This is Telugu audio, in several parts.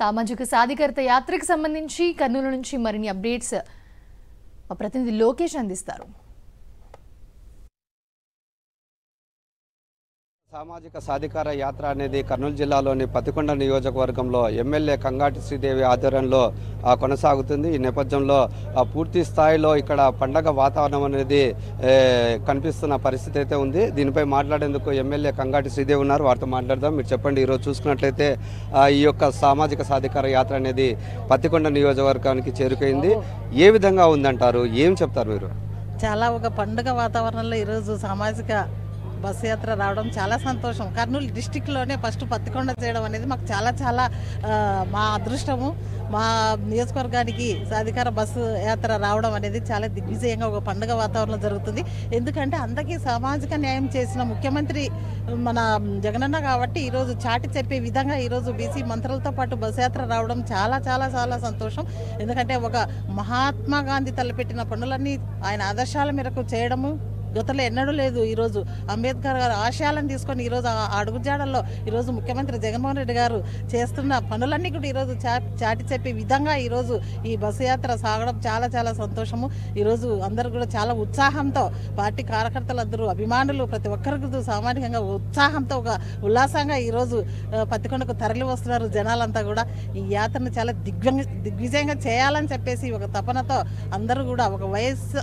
సామాజిక సాధికారత యాత్రకు సంబంధించి కర్నూలు నుంచి మరిన్ని అప్డేట్స్ మా ప్రతినిధి లోకేష్ అందిస్తారు. సామాజిక సాధికార యాత్ర అనేది కర్నూలు జిల్లాలోని పత్తికొండ నియోజకవర్గంలో ఎమ్మెల్యే కంగాటి శ్రీదేవి ఆధ్వర్యంలో కొనసాగుతుంది. ఈ నేపథ్యంలో పూర్తి స్థాయిలో ఇక్కడ పండగ వాతావరణం అనేది కనిపిస్తున్న పరిస్థితి అయితే ఉంది. దీనిపై మాట్లాడేందుకు ఎమ్మెల్యే కంగాటి శ్రీదేవి ఉన్నారు, వారితో మాట్లాడదాం. మీరు చెప్పండి, ఈరోజు చూసుకున్నట్లయితే ఈ యొక్క సామాజిక సాధికార యాత్ర అనేది పత్తికొండ నియోజకవర్గానికి చేరుకైంది. ఏ విధంగా ఉందంటారు, ఏం చెప్తారు మీరు? చాలా ఒక పండుగ వాతావరణంలో ఈరోజు సామాజిక బస్సు యాత్ర రావడం చాలా సంతోషం. కర్నూలు డిస్టిక్లోనే ఫస్ట్ పత్తికొండ చేయడం అనేది మాకు చాలా చాలా మా అదృష్టము. మా నియోజకవర్గానికి సాధికార బస్సు యాత్ర రావడం అనేది చాలా దిగ్విజయంగా ఒక పండుగ వాతావరణం జరుగుతుంది. ఎందుకంటే అందరికీ సామాజిక న్యాయం చేసిన ముఖ్యమంత్రి మన జగనన్న కాబట్టి ఈరోజు చాటి చెప్పే విధంగా ఈరోజు బీసీ మంత్రులతో పాటు బస్సు యాత్ర రావడం చాలా చాలా చాలా సంతోషం. ఎందుకంటే ఒక మహాత్మా గాంధీ తలపెట్టిన పనులన్నీ ఆయన ఆదర్శాల మేరకు చేయడము గతంలో ఎన్నడూ లేదు. ఈరోజు అంబేద్కర్ గారు ఆశయాలను తీసుకొని ఈరోజు అడుగుజాడల్లో ఈరోజు ముఖ్యమంత్రి జగన్మోహన్ రెడ్డి గారు చేస్తున్న పనులన్నీ కూడా ఈరోజు చాటి చెప్పే విధంగా ఈరోజు ఈ బస్సు యాత్ర సాగడం చాలా చాలా సంతోషము. ఈరోజు అందరూ కూడా చాలా ఉత్సాహంతో పార్టీ కార్యకర్తలందరూ అభిమానులు ప్రతి ఒక్కరికి సామాన్యంగా ఉత్సాహంతో ఒక ఉల్లాసంగా ఈరోజు పత్తికొండకు తరలి వస్తున్నారు జనాలంతా కూడా. ఈ యాత్రను చాలా దిగ్విజయంగా చేయాలని చెప్పేసి ఒక తపనతో అందరూ కూడా ఒక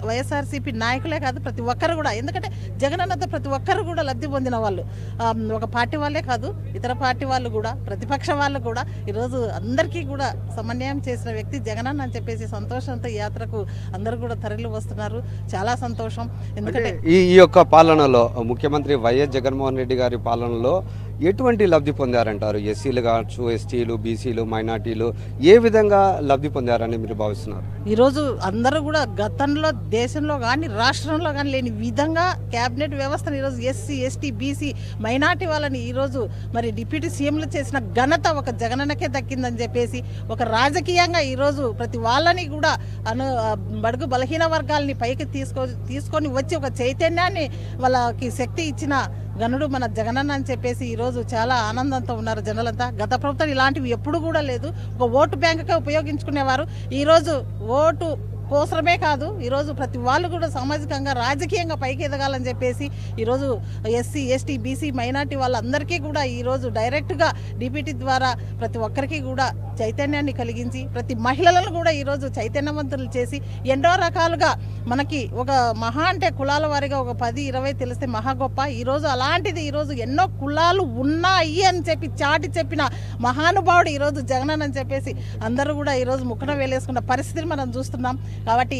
వైఎస్ఆర్సీపీ నాయకులే కాదు ప్రతి ఒక్కరు కూడా, ఎందుకంటే జగన్ అన్నతో ప్రతి ఒక్కరు కూడా లబ్ధి పొందిన వాళ్ళు, ఒక పార్టీ వాళ్ళే కాదు ఇతర పార్టీ వాళ్ళు కూడా ప్రతిపక్ష వాళ్ళు కూడా ఈరోజు అందరికీ కూడా సమన్వయం చేసిన వ్యక్తి జగన్ అన్న అని చెప్పేసి సంతోషంతో యాత్రకు అందరూ కూడా తరలి వస్తున్నారు. చాలా సంతోషం. ఎందుకంటే ఈ యొక్క పాలనలో ముఖ్యమంత్రి వైఎస్ జగన్మోహన్ రెడ్డి గారి పాలనలో ఎటువంటి లబ్ధి పొందారంటారు? ఎస్సీలు కావచ్చు, ఎస్టీలు, బీసీలు, మైనార్టీలు ఏ విధంగా లబ్ధి పొందారని మీరు భావిస్తున్నారు? ఈరోజు అందరూ కూడా గతంలో దేశంలో కానీ రాష్ట్రంలో కానీ లేని విధంగా క్యాబినెట్ వ్యవస్థను ఈరోజు ఎస్సీ ఎస్టీ బీసీ మైనార్టీ వాళ్ళని ఈరోజు మరి డిప్యూటీ సీఎంలు చేసిన ఘనత ఒక జగనన్నకే దక్కిందని చెప్పేసి ఒక రాజకీయంగా ఈరోజు ప్రతి వాళ్ళని కూడా బడుగు బలహీన వర్గాలని పైకి తీసుకొని వచ్చి ఒక చైతన్యాన్ని వాళ్ళకి శక్తి ఇచ్చిన గనుడు మన జగనన్న అని చెప్పేసి ఈరోజు చాలా ఆనందంతో ఉన్నారు జనాలంతా. గత ప్రభుత్వం ఇలాంటివి ఎప్పుడు కూడా లేదు. ఒక ఓటు బ్యాంకుగా ఉపయోగించుకునేవారు, ఈరోజు ఓటు కోసమే కాదు ఈరోజు ప్రతి వాళ్ళు కూడా సామాజికంగా రాజకీయంగా పైకి ఎదగాలని చెప్పేసి ఈరోజు ఎస్సీ ఎస్టీ బీసీ మైనార్టీ వాళ్ళందరికీ కూడా ఈరోజు డైరెక్ట్గా డిప్యూటీ ద్వారా ప్రతి ఒక్కరికి కూడా చైతన్యాన్ని కలిగించి ప్రతి మహిళలను కూడా ఈరోజు చైతన్యవంతులు చేసి ఎన్నో రకాలుగా మనకి ఒక మహా అంటే కులాల వారిగా ఒక 10-20 తెలిస్తే మహా గొప్ప. ఈరోజు అలాంటిది ఈరోజు ఎన్నో కులాలు ఉన్నాయి అని చెప్పి చాటి చెప్పిన మహానుభావుడు ఈరోజు జగన్ అని చెప్పేసి అందరూ కూడా ఈరోజు ముఖన వేలేసుకున్న పరిస్థితిని మనం చూస్తున్నాం. కాబట్టి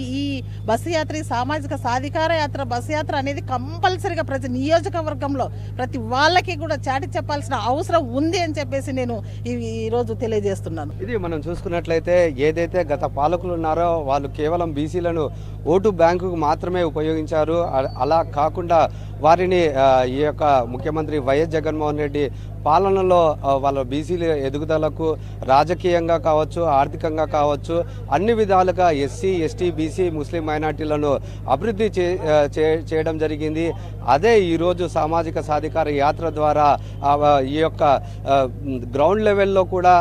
ఈ బస్సు యాత్ర సామాజిక సాధికార యాత్ర బస్సు యాత్ర అనేది కంపల్సరీగా ప్రతి నియోజకవర్గంలో ప్రతి వాళ్ళకి కూడా చాటి చెప్పాల్సిన అవసరం ఉంది అని చెప్పేసి నేను ఈరోజు తెలియజేస్తున్నాను. ఇది మనం చూసుకున్నట్లయితే ఏదైతే గత పాలకులు ఉన్నారో వాళ్ళు కేవలం బీసీలను ఓటు బ్యాంకుకు మాత్రమే ఉపయోగించారు. అలా కాకుండా వారిని ఈ యొక్క ముఖ్యమంత్రి వైఎస్ జగన్మోహన్ రెడ్డి పాలనలో వాళ్ళ బీసీల ఎదుగుదలకు రాజకీయంగా కావచ్చు, ఆర్థికంగా కావచ్చు, అన్ని విధాలుగా ఎస్సీ ఎస్టీ బీసీ ముస్లిం మైనార్టీలను అభివృద్ధి చేయడం జరిగింది. అదే ఈరోజు సామాజిక సాధికార యాత్ర ద్వారా ఈ యొక్క గ్రౌండ్ లెవెల్లో కూడా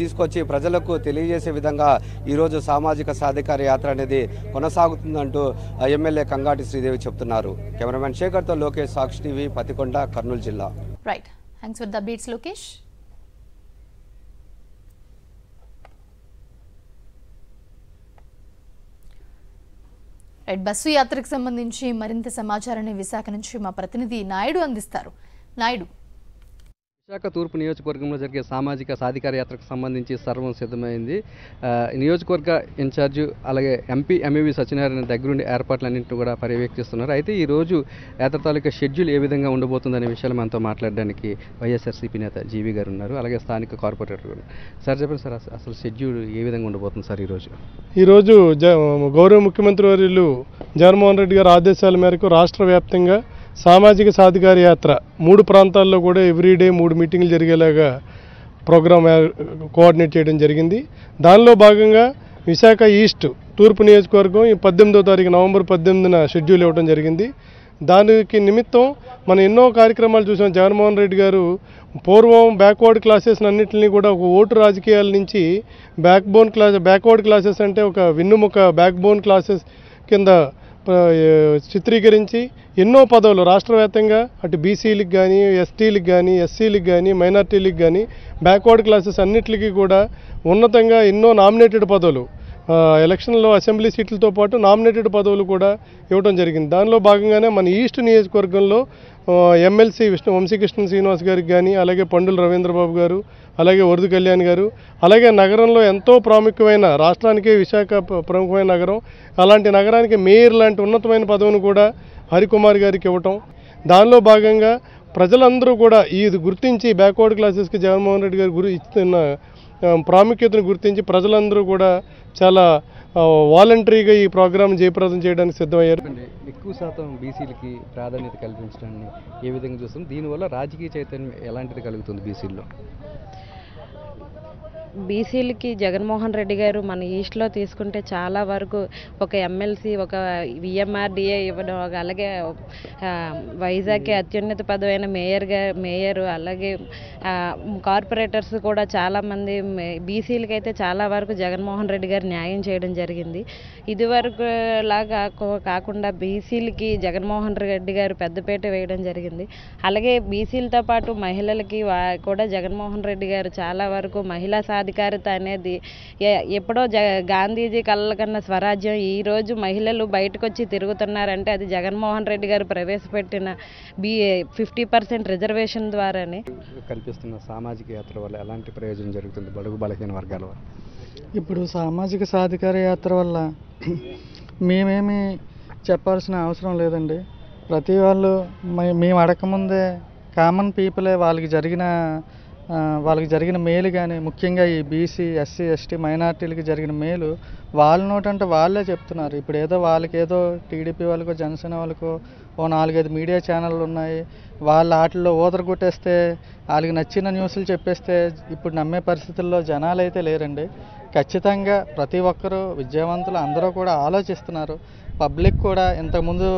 తీసుకొచ్చి ప్రజలకు తెలియజేసే విధంగా ఈరోజు సామాజిక సాధికార యాత్ర అనేది కొనసాగుతుందంటూ ఎమ్మెల్యే కంగాటి శ్రీదేవి చెప్తున్నారు. కెమెరామెన్ శేఖర్తో లోకేష్, సాక్షి టీవీ, పత్తికొండ, కర్నూలు జిల్లా. Right. Thanks for the updates, Lokesh. Right, bus యాత్రకు సంబంధించి మరింత సమాచారాన్ని విశాఖ నుంచి మా ప్రతినిధి నాయుడు అందిస్తారు. నాయుడు, విశాఖ తూర్పు నియోజకవర్గంలో జరిగే సామాజిక సాధికార యాత్రకు సంబంధించి సర్వం సిద్ధమైంది. నియోజకవర్గ ఇన్ఛార్జు అలాగే ఎంపీ ఎంఈవి సత్యనారాయణ దగ్గరుండి ఏర్పాట్లన్నింటినీ కూడా పర్యవేక్షిస్తున్నారు. అయితే ఈరోజు యాత్ర తాలూకా షెడ్యూల్ ఏ విధంగా ఉండబోతుందనే విషయాలు మనతో మాట్లాడడానికి వైఎస్ఆర్సీపీ నేత జీవి గారు ఉన్నారు, అలాగే స్థానిక కార్పొరేటర్ కూడా. సార్ చెప్పండి సార్, అసలు షెడ్యూల్ ఏ విధంగా ఉండబోతుంది సార్? ఈరోజు గౌరవ ముఖ్యమంత్రి వర్యులు జగన్మోహన్ రెడ్డి గారి ఆదేశాల మేరకు రాష్ట్ర వ్యాప్తంగా సామాజిక సాధికార యాత్ర 3 ప్రాంతాల్లో కూడా ఎవ్రీడే 3 మీటింగ్లు జరిగేలాగా ప్రోగ్రామ్ కోఆర్డినేట్ చేయడం జరిగింది. దానిలో భాగంగా విశాఖ ఈస్ట్ తూర్పు నియోజకవర్గం ఈ 18వ తారీఖు నవంబర్ 18న షెడ్యూల్ ఇవ్వడం జరిగింది. దానికి నిమిత్తం మనం ఎన్నో కార్యక్రమాలు చూసాం. జగన్మోహన్ రెడ్డి గారు పూర్వం బ్యాక్వర్డ్ క్లాసెస్ అన్నిటిని కూడా ఒక ఓటు రాజకీయాల నుంచి బ్యాక్వర్డ్ క్లాసెస్ అంటే ఒక విన్నుముక బ్యాక్బోన్ క్లాసెస్ కింద చిత్రీకరించి ఎన్నో పదవులు రాష్ట్రవ్యాప్తంగా అటు బీసీలకు గాని ఎస్టీలకు గాని ఎస్సీలకు గాని మైనారిటీలకు గాని బ్యాక్వర్డ్ క్లాసెస్ అన్నిటికీ కూడా ఉన్నతంగా ఎన్నో నామినేటెడ్ పదవులు ఎలక్షన్లో అసెంబ్లీ సీట్లతో పాటు నామినేటెడ్ పదవులు కూడా ఇవ్వడం జరిగింది. దానిలో భాగంగానే మన ఈస్ట్ నియోజకవర్గంలో ఎమ్మెల్సీ విష్ణు వంశీకృష్ణ శ్రీనివాస్ గారికి కానీ అలాగే పండుల రవీంద్రబాబు గారు అలాగే వరదు కళ్యాణ్ గారు అలాగే నగరంలో ఎంతో ప్రాముఖ్యమైన రాష్ట్రానికే విశాఖ ప్రముఖమైన నగరం అలాంటి నగరానికి మేయర్ లాంటి ఉన్నతమైన పదవిని కూడా హరికుమార్ గారికి ఇవ్వటం దానిలో భాగంగా ప్రజలందరూ కూడా ఇది గుర్తించి బ్యాక్వర్డ్ క్లాసెస్కి జగన్మోహన్ రెడ్డి గారు ఇస్తున్న ప్రాముఖ్యతను గుర్తించి ప్రజలందరూ కూడా చాలా వాలంటరీగా ఈ ప్రోగ్రామ్ జయప్రదం చేయడానికి సిద్ధమయ్యారు. ఎక్కువ శాతం బీసీలకి ప్రాధాన్యత కల్పించడాన్ని ఏ విధంగా చూస్తాం, దీనివల్ల రాజకీయ చైతన్యం ఎలాంటిది కలుగుతుంది బీసీల్లో? బీసీలకి జగన్మోహన్ రెడ్డి గారు మన ఈస్ట్లో తీసుకుంటే చాలా వరకు ఒక ఎమ్మెల్సీ ఒక విఎంఆర్డీఏ ఇవ్వడం అలాగే వైజాగ్కి అత్యున్నత పదవైన మేయరు అలాగే కార్పొరేటర్స్ కూడా చాలామంది బీసీలకైతే చాలా వరకు జగన్మోహన్ రెడ్డి గారు న్యాయం చేయడం జరిగింది. ఇదివరకు లాగా కాకుండా బీసీలకి జగన్మోహన్ రెడ్డి గారు పెద్దపేట వేయడం జరిగింది. అలాగే బీసీలతో పాటు మహిళలకి కూడా జగన్మోహన్ రెడ్డి గారు చాలా వరకు మహిళా సాధికారత అనేది ఎప్పుడో గాంధీజీ కళ్ళ కన్నా స్వరాజ్యం ఈరోజు మహిళలు బయటకు వచ్చి తిరుగుతున్నారంటే అది జగన్మోహన్ రెడ్డి గారు ప్రవేశపెట్టిన 50% రిజర్వేషన్ ద్వారానే కల్పిస్తున్న సామాజిక యాత్ర వల్ల ఎలాంటి ప్రయోజనం జరుగుతుంది బడుగు బలహీన వర్గాల వల్ల? ఇప్పుడు సామాజిక సాధికార యాత్ర వల్ల మేమేమి చెప్పాల్సిన అవసరం లేదండి. ప్రతి వాళ్ళు మేము అడగకముందే కామన్ పీపులే వాళ్ళకి జరిగిన మేలు కానీ ముఖ్యంగా ఈ బీసీ ఎస్సీ ఎస్టీ మైనార్టీలకి జరిగిన మేలు వాళ్ళ నోటంటే వాళ్ళే చెప్తున్నారు. ఇప్పుడు ఏదో వాళ్ళకేదో టీడీపీ వాళ్ళకో జనసేన వాళ్ళకో ఓ 4-5 మీడియా ఛానళ్ళు ఉన్నాయి, వాళ్ళ వాటిల్లో ఊదరగొట్టేస్తే వాళ్ళకి నచ్చిన న్యూస్లు చెప్పేస్తే ఇప్పుడు నమ్మే పరిస్థితుల్లో జనాలు అయితే లేరండి. ఖచ్చితంగా ప్రతి ఒక్కరూ విద్యావంతులు అందరూ కూడా ఆలోచిస్తున్నారు. పబ్లిక్ కూడా ఇంతకుముందు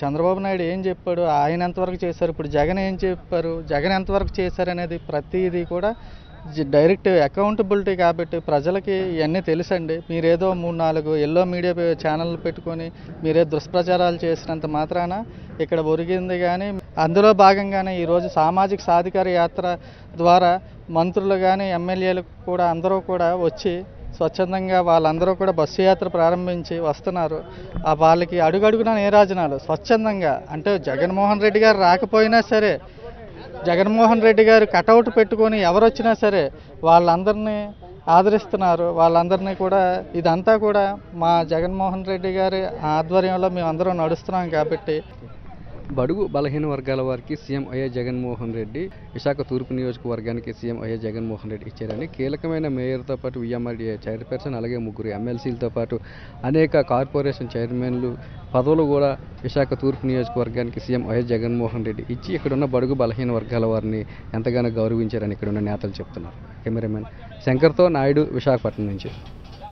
చంద్రబాబు నాయుడు ఏం చెప్పాడు, ఆయన ఎంతవరకు చేశారు, ఇప్పుడు జగన్ ఏం చెప్పారు, జగన్ ఎంతవరకు చేశారు అనేది ప్రతిదీ కూడా డైరెక్ట్ అకౌంటబిలిటీ కాబట్టి ప్రజలకి ఇవన్నీ తెలుసండి. మీరేదో 3-4 ఎల్లో మీడియా ఛానళ్ళు పెట్టుకొని మీరేదో దుష్ప్రచారాలు చేసినంత మాత్రాన ఇక్కడ ఒరిగింది కానీ అందులో భాగంగానే ఈరోజు సామాజిక సాధికార యాత్ర ద్వారా మంత్రులు కానీ ఎమ్మెల్యేలు కూడా అందరూ కూడా వచ్చి స్వచ్ఛందంగా వాళ్ళందరూ కూడా బస్సు యాత్ర ప్రారంభించి వస్తున్నారు. ఆ వాళ్ళకి అడుగడుగున నీరాజనాలు స్వచ్ఛందంగా అంటే జగన్మోహన్ రెడ్డి గారు రాకపోయినా సరే జగన్మోహన్ రెడ్డి గారు కటౌట్ పెట్టుకొని ఎవరొచ్చినా సరే వాళ్ళందరినీ ఆదరిస్తున్నారు. వాళ్ళందరినీ కూడా ఇదంతా కూడా మా జగన్మోహన్ రెడ్డి గారి ఆధ్వర్యంలో మేమందరం నడుస్తున్నాం కాబట్టి బడుగు బలహీన వర్గాల వారికి సీఎం అయ్యే జగన్మోహన్ రెడ్డి విశాఖ తూర్పు నియోజకవర్గానికి సీఎం అయ్యే జగన్మోహన్ రెడ్డి ఇచ్చారని కీలకమైన మేయర్తో పాటు విఎంఆర్డీఏ చైర్పర్సన్ అలాగే 3 ఎమ్మెల్సీలతో పాటు అనేక కార్పొరేషన్ చైర్మన్లు పదవులు కూడా విశాఖ తూర్పు నియోజకవర్గానికి సీఎం అయ్యే జగన్మోహన్ రెడ్డి ఇచ్చి ఇక్కడున్న బడుగు బలహీన వర్గాల వారిని ఎంతగానో గౌరవించారని ఇక్కడున్న నేతలు చెప్తున్నారు. కెమెరామెన్ శంకర్తో నాయుడు, విశాఖపట్నం నుంచి.